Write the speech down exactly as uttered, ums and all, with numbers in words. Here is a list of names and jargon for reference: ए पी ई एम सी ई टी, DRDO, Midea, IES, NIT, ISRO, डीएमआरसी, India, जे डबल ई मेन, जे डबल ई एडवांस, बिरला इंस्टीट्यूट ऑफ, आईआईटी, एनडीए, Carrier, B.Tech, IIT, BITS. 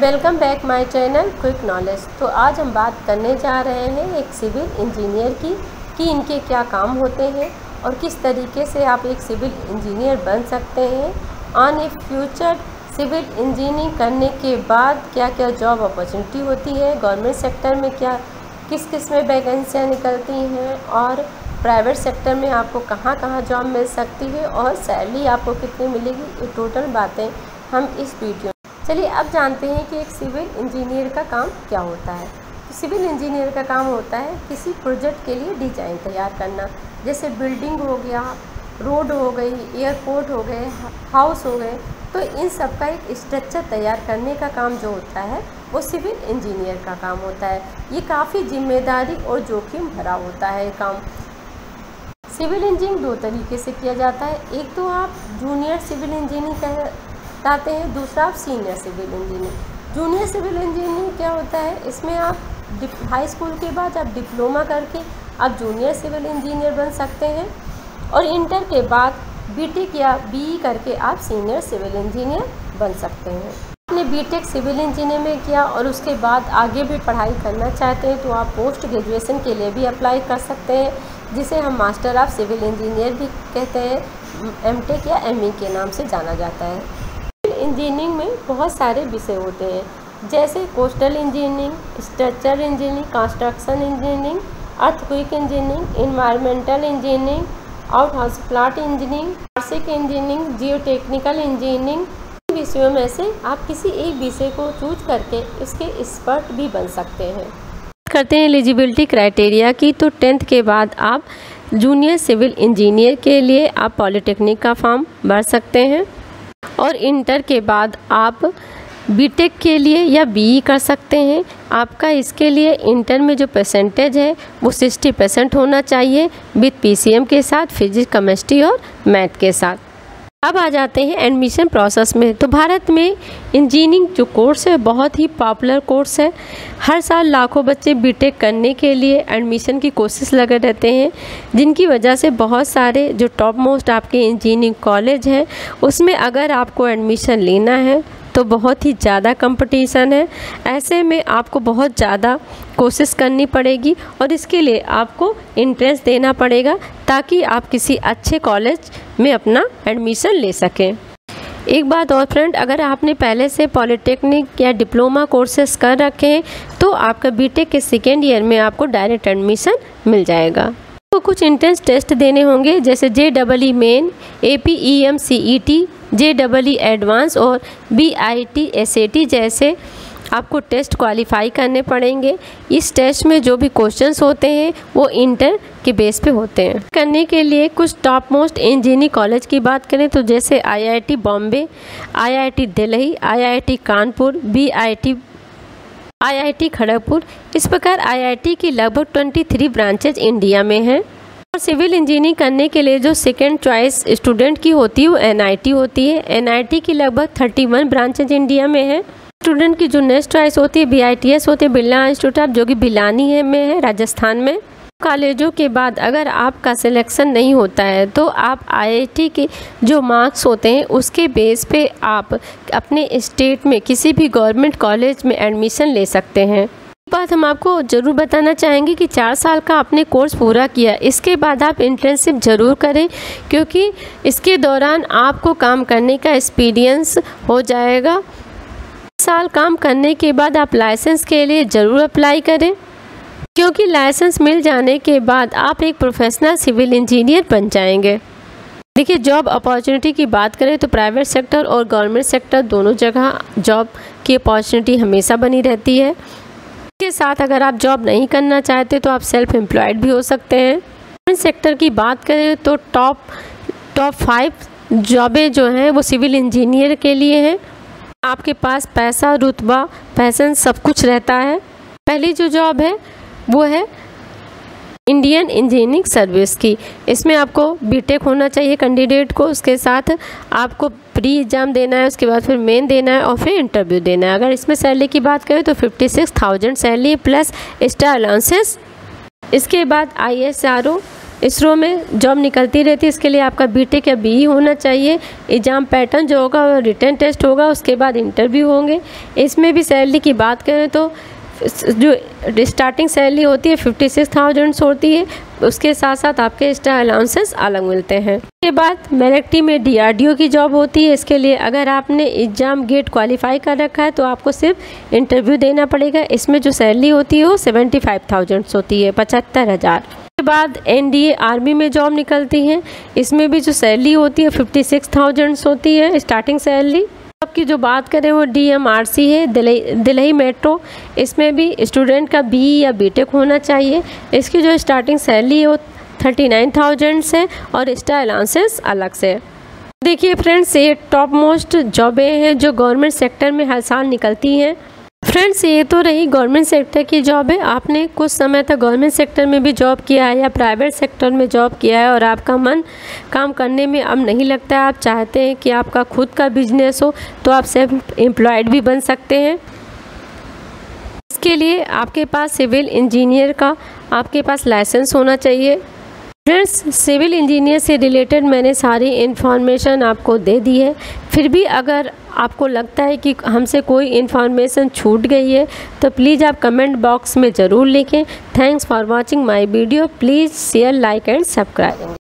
Welcome back my channel quick knowledge. तो आज हम बात करने जा रहे हैं एक सिविल इंजीनियर की कि इनके क्या काम होते हैं और किस तरीके से आप एक सिविल इंजीनियर बन सकते हैं। On a future civil engineering करने के बाद क्या क्या जॉब अपॉर्चुनिटी होती है, गवर्नमेंट सेक्टर में क्या किस किस में वैकेंसियाँ निकलती हैं और प्राइवेट सेक्टर में आपको कहाँ कहाँ जॉब मिल सकती है और सैलरी आपको कितनी मिलेगी, ये टोटल बातें हम इस वीडियो। चलिए अब जानते हैं कि एक सिविल इंजीनियर का काम क्या होता है। तो सिविल इंजीनियर का काम होता है किसी प्रोजेक्ट के लिए डिजाइन तैयार करना, जैसे बिल्डिंग हो गया, रोड हो गई, एयरपोर्ट हो गए, हाउस हो गए, तो इन सब का एक स्ट्रक्चर तैयार करने का काम जो होता है वो सिविल इंजीनियर का काम होता है। ये काफ़ी जिम्मेदारी और जोखिम भरा होता है ये काम। सिविल इंजीनियरिंग दो तरीके से किया जाता है, एक तो आप जूनियर सिविल इंजीनियरिंग का बताते हैं, दूसरा आप senior civil engineer. Junior civil engineer क्या होता है, इसमें आप हाई स्कूल के बाद आप डिप्लोमा करके आप जूनियर सिविल इंजीनियर बन सकते हैं और इंटर के बाद बीटेक या बीई करके आप सीनियर सिविल इंजीनियर बन सकते हैं। आपने बीटेक सिविल इंजीनियर में किया और उसके बाद आगे भी पढ़ाई करना चाहते हैं तो आप पोस्ट ग्रेजुएशन के लिए भी अप्लाई कर सकते हैं, जिसे हम मास्टर ऑफ सिविल इंजीनियर भी कहते हैं, एम टेक या एम ई के नाम से जाना जाता है। इंजीनियरिंग में बहुत सारे विषय होते हैं, जैसे coastal engineering, structure engineering, construction engineering, earthquake engineering, environmental engineering, out house plot engineering, आर्सिक इंजीनियरिंग, जियोटेक्निकल इंजीनियरिंग। इन विषयों में से आप किसी एक विषय को चूज करके इसके एक्सपर्ट भी बन सकते हैं। करते हैं एलिजिबिलिटी क्राइटेरिया की, तो टेंथ के बाद आप जूनियर सिविल इंजीनियर के लिए आप पॉलिटेक्निक का फॉर्म भर सकते हैं और इंटर के बाद आप बीटेक के लिए या बीई कर सकते हैं। आपका इसके लिए इंटर में जो परसेंटेज है वो सिक्सटी परसेंट होना चाहिए विद पीसीएम के साथ, फिजिक्स, केमिस्ट्री और मैथ के साथ। अब आ जाते हैं एडमिशन प्रोसेस में। तो भारत में इंजीनियरिंग जो कोर्स है बहुत ही पॉपुलर कोर्स है। हर साल लाखों बच्चे बीटेक करने के लिए एडमिशन की कोशिश लगे रहते हैं, जिनकी वजह से बहुत सारे जो टॉप मोस्ट आपके इंजीनियरिंग कॉलेज हैं उसमें अगर आपको एडमिशन लेना है तो बहुत ही ज़्यादा कंपटीशन है। ऐसे में आपको बहुत ज़्यादा कोशिश करनी पड़ेगी और इसके लिए आपको इंट्रेंस देना पड़ेगा ताकि आप किसी अच्छे कॉलेज में अपना एडमिशन ले सकें। एक बात और फ्रेंड, अगर आपने पहले से पॉलिटेक्निक या डिप्लोमा कोर्सेस कर रखे हैं तो आपका बीटेक के सेकेंड ईयर में आपको डायरेक्ट एडमिशन मिल जाएगा। तो कुछ इंट्रेंस टेस्ट देने होंगे, जैसे जे डबल ई मेन, ए पी ई एम सी ई टी, जे डबल ई एडवांस और B I T S A T जैसे आपको टेस्ट क्वालिफाई करने पड़ेंगे। इस टेस्ट में जो भी क्वेश्चंस होते हैं वो इंटर के बेस पे होते हैं। करने के लिए कुछ टॉप मोस्ट इंजीनियरिंग कॉलेज की बात करें तो जैसे I I T Bombay, I I T Delhi, I I T Kanpur, B I T, आईआईटी Kharagpur. इस प्रकार आईआईटी की लगभग तेईस ब्रांचेज इंडिया में हैं। और सिविल इंजीनियरिंग करने के लिए जो सेकेंड चॉइस स्टूडेंट की होती है वो एनआईटी होती है। एनआईटी की लगभग इकतीस ब्रांचेज इंडिया में है। स्टूडेंट की जो नेक्स्ट चॉइस होती है बीआईटीएस होती है, बिरला इंस्टीट्यूट ऑफ, जो कि भिलानी है में है, राजस्थान में। कॉलेजों के बाद अगर आपका सिलेक्शन नहीं होता है तो आप आईआईटी के जो मार्क्स होते हैं उसके बेस पे आप अपने स्टेट में किसी भी गवर्नमेंट कॉलेज में एडमिशन ले सकते हैं। एक बात हम आपको ज़रूर बताना चाहेंगे कि चार साल का आपने कोर्स पूरा किया, इसके बाद आप इंटर्नशिप ज़रूर करें, क्योंकि इसके दौरान आपको काम करने का एक्सपीरियंस हो जाएगा। साल काम करने के बाद आप लाइसेंस के लिए ज़रूर अप्लाई करें, क्योंकि लाइसेंस मिल जाने के बाद आप एक प्रोफेशनल सिविल इंजीनियर बन जाएंगे। देखिए, जॉब अपॉर्चुनिटी की बात करें तो प्राइवेट सेक्टर और गवर्नमेंट सेक्टर दोनों जगह जॉब की अपॉर्चुनिटी हमेशा बनी रहती है। इसके साथ अगर आप जॉब नहीं करना चाहते तो आप सेल्फ एम्प्लॉयड भी हो सकते हैं। गवर्नमेंट सेक्टर की बात करें तो टॉप टॉप फाइव जॉबें जो हैं वो सिविल इंजीनियर के लिए हैं। आपके पास पैसा, रुतबा, पैसन सब कुछ रहता है। पहली जो जॉब है वो है इंडियन इंजीनियरिंग सर्विस की। इसमें आपको बीटेक होना चाहिए कैंडिडेट को, उसके साथ आपको प्री एग्ज़ाम देना है, उसके बाद फिर मेन देना है और फिर इंटरव्यू देना है। अगर इसमें सैलरी की बात करें तो fifty six thousand salary plus extra allowances. इसके बाद I S R O ISRO में जॉब निकलती रहती है। इसके लिए आपका बीटेक या बीई होना चाहिए। एग्ज़ाम पैटर्न जो होगा वो रिटर्न टेस्ट होगा, उसके बाद इंटरव्यू होंगे। इसमें भी सैलरी की बात करें तो जो स्टार्टिंग सैलरी होती है फिफ्टी सिक्स थाउजेंड होती है, उसके साथ साथ आपके एक्स्ट्रा अलाउंसेस अलग मिलते हैं। इसके बाद मेरिटी में डीआरडीओ की जॉब होती है। इसके लिए अगर आपने एग्ज़ाम गेट क्वालिफाई कर रखा है तो आपको सिर्फ इंटरव्यू देना पड़ेगा। इसमें जो सैलरी होती है वो सेवेंटी फाइव थाउजेंड होती है, पचहत्तर हज़ार। इसके बाद एनडीए आर्मी में जॉब निकलती है। इसमें भी जो सैलरी होती है फिफ्टी सिक्स थाउजेंड होती है स्टार्टिंग सैलरी। आपकी जो बात करें वो डीएमआरसी है, दिल्ली दिल्ली मेट्रो। इसमें भी स्टूडेंट का बीई या बीटेक होना चाहिए। इसकी जो स्टार्टिंग सैलरी है वो थर्टी नाइन थाउजेंड है और एक्स्ट्रा अलाउंसेस अलग से। देखिए फ्रेंड्स, ये टॉप मोस्ट जॉबें हैं जो गवर्नमेंट सेक्टर में हर साल निकलती हैं। फ्रेंड्स, ये तो रही गवर्नमेंट सेक्टर की जॉब है। आपने कुछ समय तक गवर्नमेंट सेक्टर में भी जॉब किया है या प्राइवेट सेक्टर में जॉब किया है और आपका मन काम करने में अब नहीं लगता है, आप चाहते हैं कि आपका खुद का बिजनेस हो, तो आप सेल्फ एम्प्लॉयड भी बन सकते हैं। इसके लिए आपके पास सिविल इंजीनियर का आपके पास लाइसेंस होना चाहिए। फ्रेंड्स, सिविल इंजीनियर से रिलेटेड मैंने सारी इन्फॉर्मेशन आपको दे दी है। फिर भी अगर आपको लगता है कि हमसे कोई इन्फॉर्मेशन छूट गई है तो प्लीज़ आप कमेंट बॉक्स में ज़रूर लिखें। Thanks for watching my video. Please share, like and subscribe.